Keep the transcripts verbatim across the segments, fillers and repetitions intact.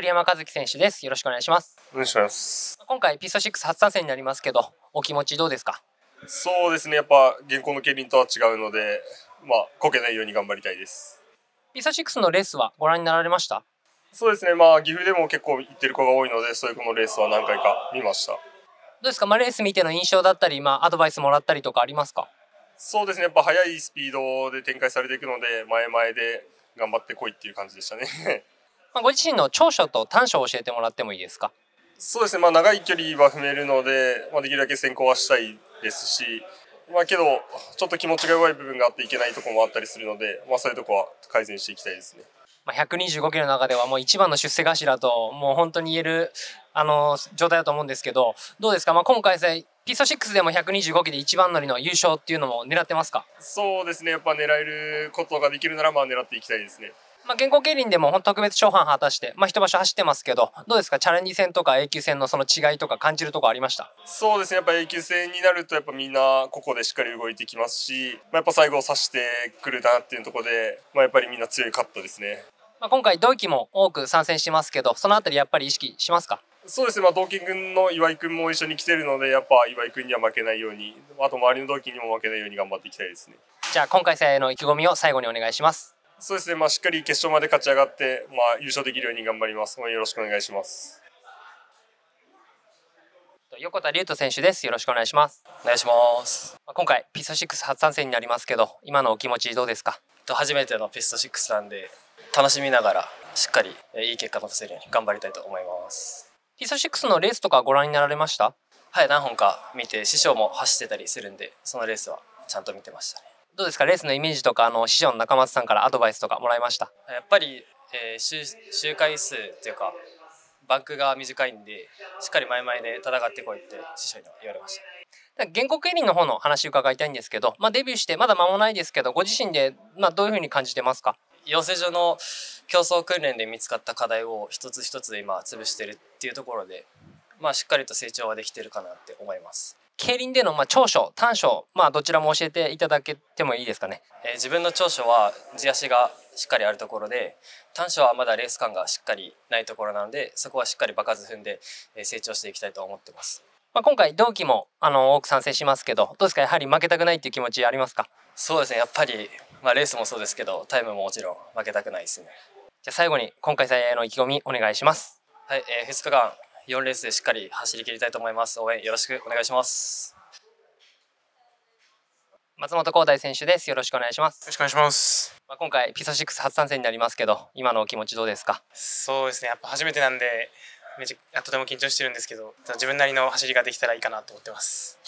栗山和樹選手です。よろしくお願いします。お願いします。今回ピストシックス初参戦になりますけど、お気持ちどうですか？そうですね。やっぱ現行の競輪とは違うので、まあこけないように頑張りたいです。ピストシックスのレースはご覧になられました？そうですね。まあ岐阜でも結構行ってる子が多いので、そういう子のレースは何回か見ました。どうですか、まあ、レース見ての印象だったり、まあ、アドバイスもらったりとかありますか？そうですね。やっぱ速いスピードで展開されていくので、前々で頑張ってこいっていう感じでしたね。まあご自身の長所と短所を教えてもらってもいいですか？そうですね。まあ長い距離は踏めるので、まあ、できるだけ先行はしたいですし、まあけどちょっと気持ちが弱い部分があっていけないところもあったりするので、まあそういうところは改善していきたいですね。まあひゃくにじゅうごキロの中ではもう一番の出世頭ともう本当に言えるあの状態だと思うんですけど、どうですか、まあ、今回ピストシックスでもひゃくにじゅうごキロで一番乗りの優勝っていうのも狙ってますか？そうですね。やっぱ狙えることができるならまあ狙っていきたいですね。まあ現行競輪でも本当特別勝敗果たして、まあ、一場所走ってますけど、どうですかチャレンジ戦とか A 級戦のその違いとか感じるとこありました？そうですね。やっぱ A 級戦になるとやっぱみんなここでしっかり動いてきますし、まあ、やっぱ最後を指してくるなっていうところで、まあ、やっぱりみんな強いカットですね。まあ今回同期も多く参戦してますけど、そのあたりやっぱり意識しますか？そうですね。まあ同期軍の岩井君も一緒に来てるので、やっぱ岩井君には負けないように、あと周りの同期にも負けないように頑張っていきたいですね。じゃあ今回戦への意気込みを最後にお願いします。そうですね。まあしっかり決勝まで勝ち上がって、まあ優勝できるように頑張ります。よろしくお願いします。横田龍斗選手です。よろしくお願いします。お願いします。今回ピストシックス初参戦になりますけど、今のお気持ちどうですか？初めてのピストシックスなんで、楽しみながらしっかりいい結果を出せるように頑張りたいと思います。ピストシックスのレースとかご覧になられました？はい、何本か見て、師匠も走ってたりするんで、そのレースはちゃんと見てましたね。どうですかレースのイメージとか、あの師匠の中松さんからアドバイスとかもらいました？やっぱり、えー、周, 周回数っていうかバンクが短いんで、しっかり前々で戦ってこいって師匠に言われました。現行競輪の方の話伺いたいんですけど、まあ、デビューしてまだ間もないですけど、ご自身で、まあ、どういうふうに感じてますか？養成所の競争訓練で見つかった課題を一つ一つで今潰してるっていうところで、まあ、しっかりと成長はできてるかなって思います。競輪でのまあ長所短所、まあ、どちらも教えていただけてもいいですかね。えー、自分の長所は地足がしっかりあるところで、短所はまだレース感がしっかりないところなので、そこはしっかり場数踏んで成長していきたいと思ってます。まあ今回同期もあの多く参戦しますけど、どうですかやはり負けたくないっていう気持ちありますか？そうですね。やっぱり、まあ、レースもそうですけど、タイムももちろん負けたくないですね。じゃあ最後に今回への意気込みお願いします。はい、えー、ふつかかんよんレースでしっかり走り切りたいと思います。応援よろしくお願いします。松本光大選手です。よろしくお願いします。よろしくお願いします。まあ今回ピストシックス初参戦になりますけど、今のお気持ちどうですか？そうですね。やっぱ初めてなんで、めちゃとても緊張してるんですけど、自分なりの走りができたらいいかなと思ってます。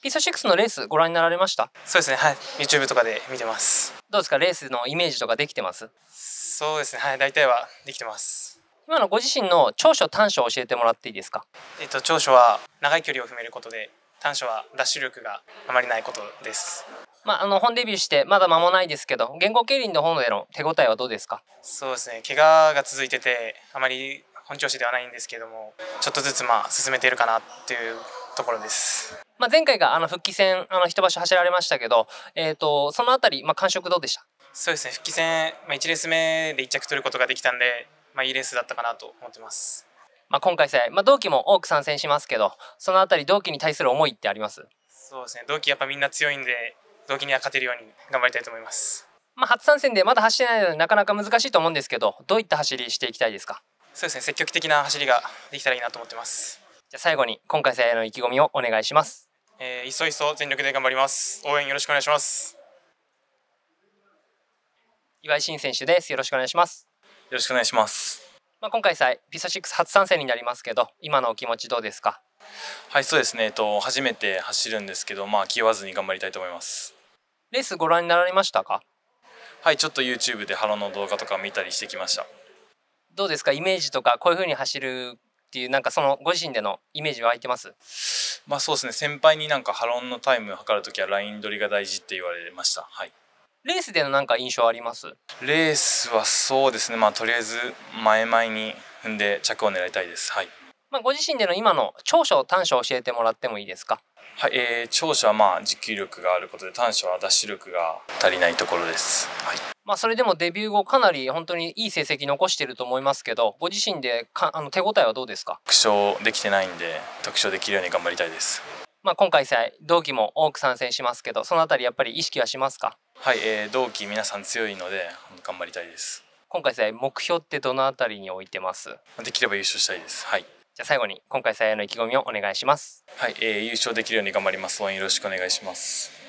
ピストシックスのレースご覧になられました？そうですね。はい。ユーチューブ とかで見てます。どうですかレースのイメージとかできてます？そうですね。はい。大体はできてます。今のご自身の長所短所を教えてもらっていいですか？えっと長所は長い距離を踏めることで、短所はダッシュ力があまりないことです。まああの本デビューしてまだ間もないですけど、現行競輪の方での手応えはどうですか？そうですね。怪我が続いててあまり本調子ではないんですけども、ちょっとずつまあ進めているかなっていうところです。まあ前回があの復帰戦あの一場所走られましたけど、えっとそのあたりまあ感触どうでした？そうですね。復帰戦まあ一レース目で一着取ることができたんで。まあいいレースだったかなと思ってます。まあ今回戦、まあ同期も多く参戦しますけど、そのあたり同期に対する思いってあります？そうですね。同期やっぱみんな強いんで、同期には勝てるように頑張りたいと思います。まあ初参戦でまだ走ってないのでなかなか難しいと思うんですけど、どういった走りしていきたいですか？そうですね。積極的な走りができたらいいなと思ってます。じゃあ最後に今回戦への意気込みをお願いします。えー、いっそいっそ全力で頑張ります。応援よろしくお願いします。岩井慎選手です。よろしくお願いします。よろしくお願いします。まあ今回さ、ピストシックス初参戦になりますけど、今のお気持ちどうですか？はい、そうですね。えっと初めて走るんですけど、まあ気負わずに頑張りたいと思います。レースご覧になられましたか？はい、ちょっと ユーチューブ でハロの動画とか見たりしてきました。どうですか？イメージとかこういう風に走るっていうなんかそのご自身でのイメージは湧いてます？まあそうですね。先輩になんかハロのタイムを測るときはライン取りが大事って言われました。はい。レースでのなんか印象あります？レースはそうですね。まあとりあえず前々に踏んで着を狙いたいです。はい。まあご自身での今の長所短所を教えてもらってもいいですか？はい、えー、長所はまあ持久力があることで、短所はダッシュ力が足りないところです。はい、まあそれでもデビュー後かなり本当にいい成績残してると思いますけど、ご自身でかあの手応えはどうですか？特賞できてないんで、特賞できるように頑張りたいです。まあ今回さえ同期も多く参戦しますけど、そのあたりやっぱり意識はしますか？はい、えー、同期皆さん強いので頑張りたいです。今回さえ目標ってどのあたりに置いてます？できれば優勝したいです。はい。じゃあ最後に今回さえの意気込みをお願いします。はい、えー、優勝できるように頑張ります。応援よろしくお願いします。